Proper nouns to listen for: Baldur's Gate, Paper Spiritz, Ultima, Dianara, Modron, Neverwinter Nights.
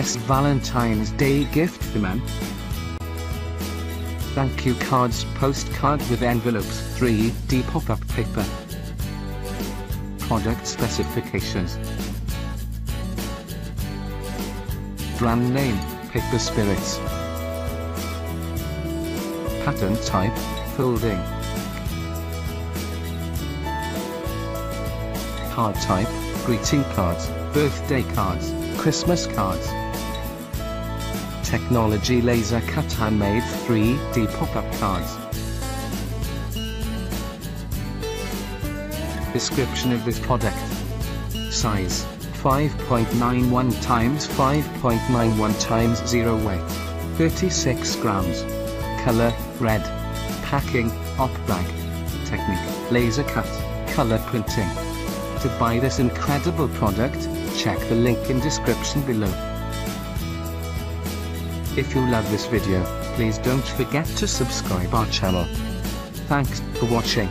best Valentine's Day gift for men. Thank you cards, postcard with envelopes, 3D pop-up paper. Product specifications. Brand name, Paper Spiritz. Pattern type, folding. Card type, greeting cards, birthday cards, Christmas cards. Technology, laser cut handmade 3D pop-up cards. Description of this product. Size, 5.91 × 5.91 × 0 weight, 36 grams. Color, red. Packing, op bag. Technique, laser cut, color printing. To buy this incredible product, check the link in description below. If you love this video, please don't forget to subscribe our channel. Thanks for watching.